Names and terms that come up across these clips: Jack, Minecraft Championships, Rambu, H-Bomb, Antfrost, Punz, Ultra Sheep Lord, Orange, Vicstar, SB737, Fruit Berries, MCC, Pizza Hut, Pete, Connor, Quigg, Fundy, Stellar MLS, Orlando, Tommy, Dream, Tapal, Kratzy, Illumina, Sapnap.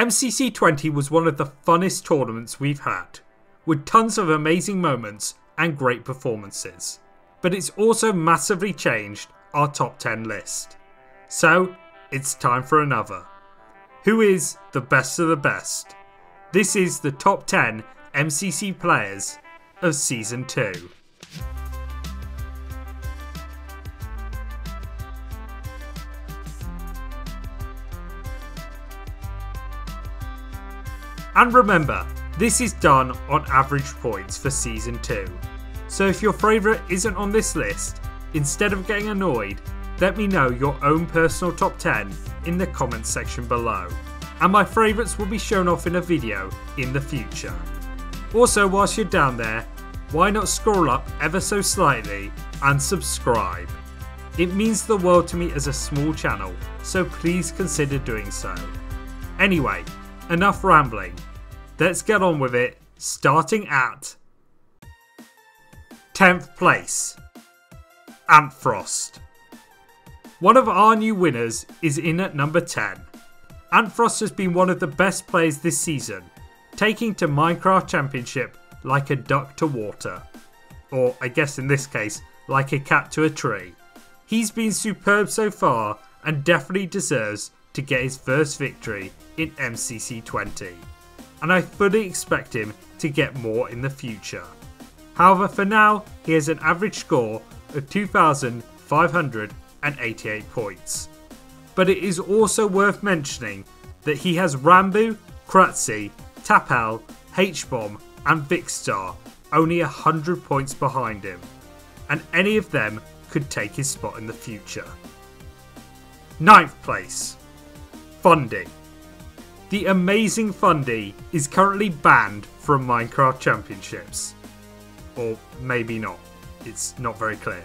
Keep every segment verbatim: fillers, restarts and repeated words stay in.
M C C twenty was one of the funnest tournaments we've had, with tons of amazing moments and great performances, but it's also massively changed our top ten list. So it's time for another. Who is the best of the best? This is the top ten M C C players of season two. And remember, this is done on average points for season two. So if your favourite isn't on this list, instead of getting annoyed, let me know your own personal top ten in the comments section below, and my favourites will be shown off in a video in the future. Also, whilst you're down there, why not scroll up ever so slightly and subscribe? It means the world to me as a small channel, so please consider doing so. Anyway, enough rambling, let's get on with it, starting at tenth place, Antfrost. One of our new winners is in at number ten. Antfrost has been one of the best players this season, taking to Minecraft Championship like a duck to water, or I guess in this case, like a cat to a tree. He's been superb so far and definitely deserves to get his first victory in M C C twenty, and I fully expect him to get more in the future. However, for now he has an average score of two thousand five hundred eighty-eight points, but it is also worth mentioning that he has Rambu, Kratzy, Tapal, H-Bomb and Vicstar only one hundred points behind him, and any of them could take his spot in the future. ninth place, Fundy. The amazing Fundy is currently banned from Minecraft Championships. Or maybe not, it's not very clear,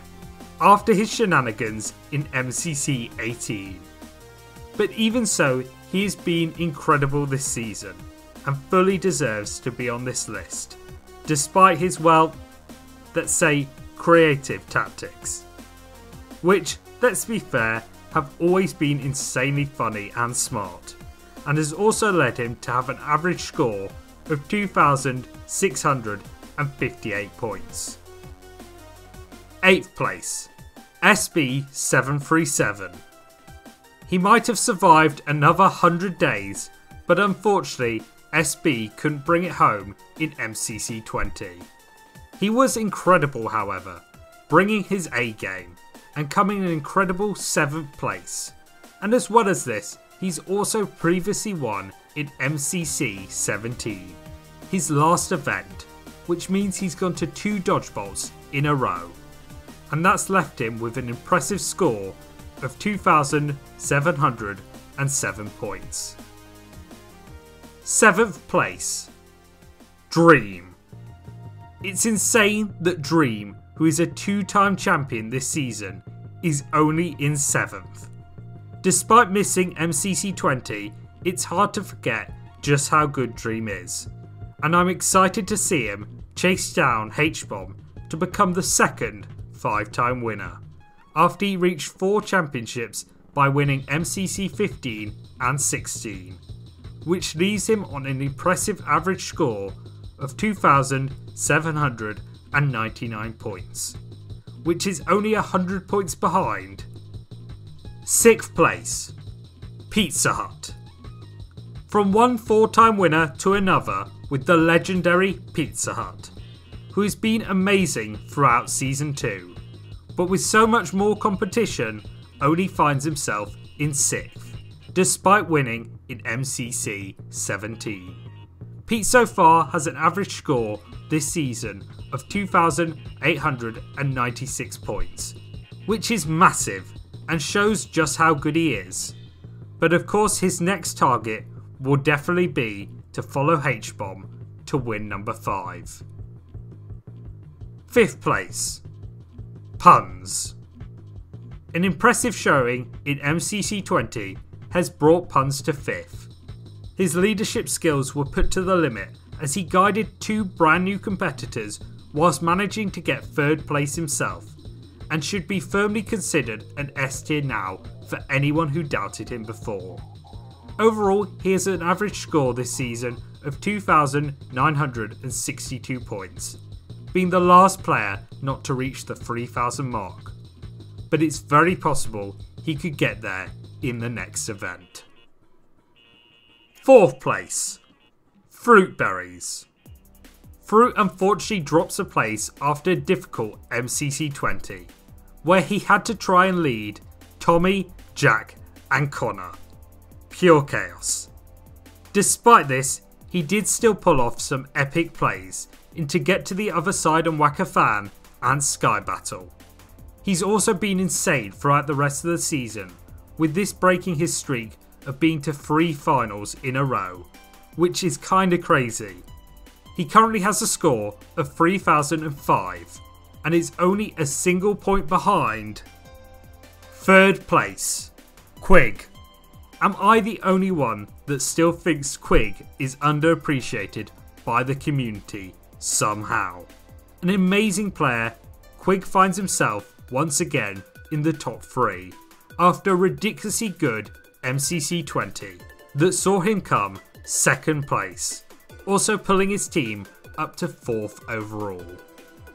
after his shenanigans in M C C eighteen. But even so, he has been incredible this season and fully deserves to be on this list, despite his, well, let's say creative tactics, which, let's be fair, have always been insanely funny and smart, and has also led him to have an average score of two thousand six hundred fifty-eight points. eighth place, S B seven three seven. He might have survived another one hundred days, but unfortunately S B couldn't bring it home in M C C twenty. He was incredible however, bringing his A game and coming in an incredible seventh place. And as well as this, he's also previously won in M C C seventeen, his last event, which means he's gone to two dodgeballs in a row. And that's left him with an impressive score of two thousand seven hundred seven points. seventh place, Dream. It's insane that Dream, who is a two-time champion this season, is only in seventh. Despite missing M C C twenty, it's hard to forget just how good Dream is, and I'm excited to see him chase down H-Bomb to become the second five-time winner, after he reached four championships by winning M C C fifteen and sixteen, which leaves him on an impressive average score of two thousand seven hundred ninety-nine points, which is only one hundred points behind. sixth place, Pizza Hut. From one four-time winner to another with the legendary Pizza Hut, who has been amazing throughout season two, but with so much more competition only finds himself in sixth, despite winning in M C C seventeen. Pete so far has an average score this season of two thousand eight hundred ninety-six points, which is massive and shows just how good he is. But of course his next target will definitely be to follow H-Bomb to win number five. fifth place, Punz. An impressive showing in M C C twenty has brought Punz to fifth. His leadership skills were put to the limit as he guided two brand new competitors whilst managing to get third place himself, and should be firmly considered an S tier now for anyone who doubted him before. Overall, he has an average score this season of two thousand nine hundred sixty-two points, being the last player not to reach the three thousand mark. But it's very possible he could get there in the next event. Fourth place, Fruit Berries. Fruit unfortunately drops a place after a difficult M C C twenty, where he had to try and lead Tommy, Jack and Connor. Pure chaos. Despite this, he did still pull off some epic plays in to get to the other side and whack a fan and sky battle. He's also been insane throughout the rest of the season, with this breaking his streak of being to three finals in a row, which is kinda crazy. He currently has a score of three thousand five and is only a single point behind. Third place, Quigg. Am I the only one that still thinks Quigg is underappreciated by the community somehow? An amazing player, Quigg finds himself once again in the top three after a ridiculously good M C C twenty that saw him come second place, also pulling his team up to fourth overall.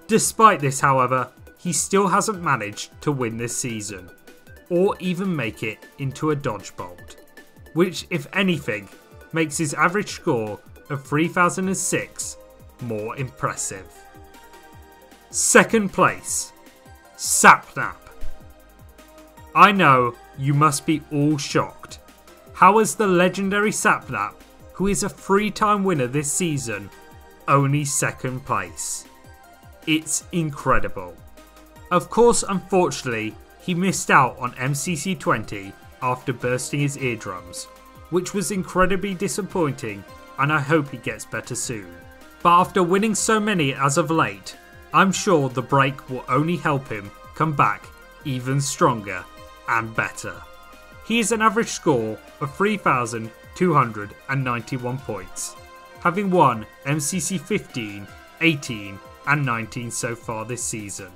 Despite this however, he still hasn't managed to win this season or even make it into a dodge bolt, which if anything makes his average score of three thousand six more impressive. Second place, Sapnap. I know you must be all shocked. How has the legendary Sapnap, who is a three-time winner this season, only second place? It's incredible. Of course, unfortunately, he missed out on M C C twenty after bursting his eardrums, which was incredibly disappointing and I hope he gets better soon. But after winning so many as of late, I'm sure the break will only help him come back even stronger and better. He has an average score of three thousand two hundred ninety-one points, having won M C C fifteen, eighteen and nineteen so far this season,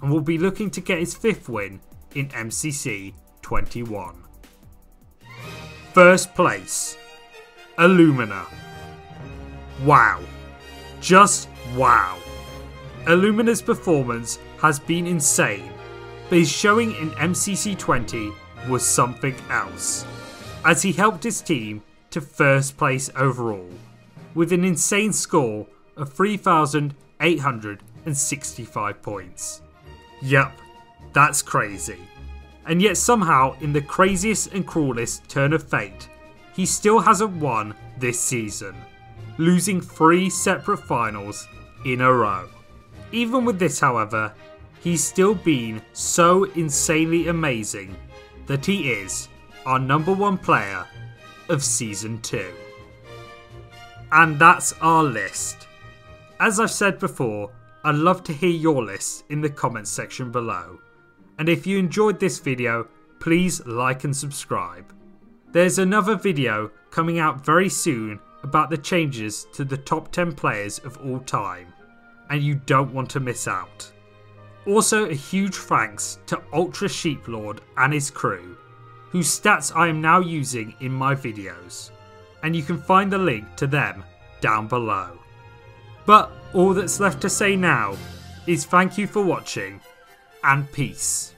and will be looking to get his fifth win in M C C twenty-one. First place, Illumina. Wow. Just wow. Illumina's performance has been insane, but his showing in M C C twenty was something else, as he helped his team to first place overall, with an insane score of three thousand eight hundred sixty-five points. Yup, that's crazy. And yet somehow, in the craziest and cruelest turn of fate, he still hasn't won this season, losing three separate finals in a row. Even with this however, he's still been so insanely amazing that he is our number one player of season two. And that's our list. As I've said before, I'd love to hear your lists in the comments section below. And if you enjoyed this video, please like and subscribe. There's another video coming out very soon about the changes to the top ten players of all time, and you don't want to miss out. Also, a huge thanks to Ultra Sheep Lord and his crew, whose stats I am now using in my videos, and you can find the link to them down below. But all that's left to say now is thank you for watching, and peace.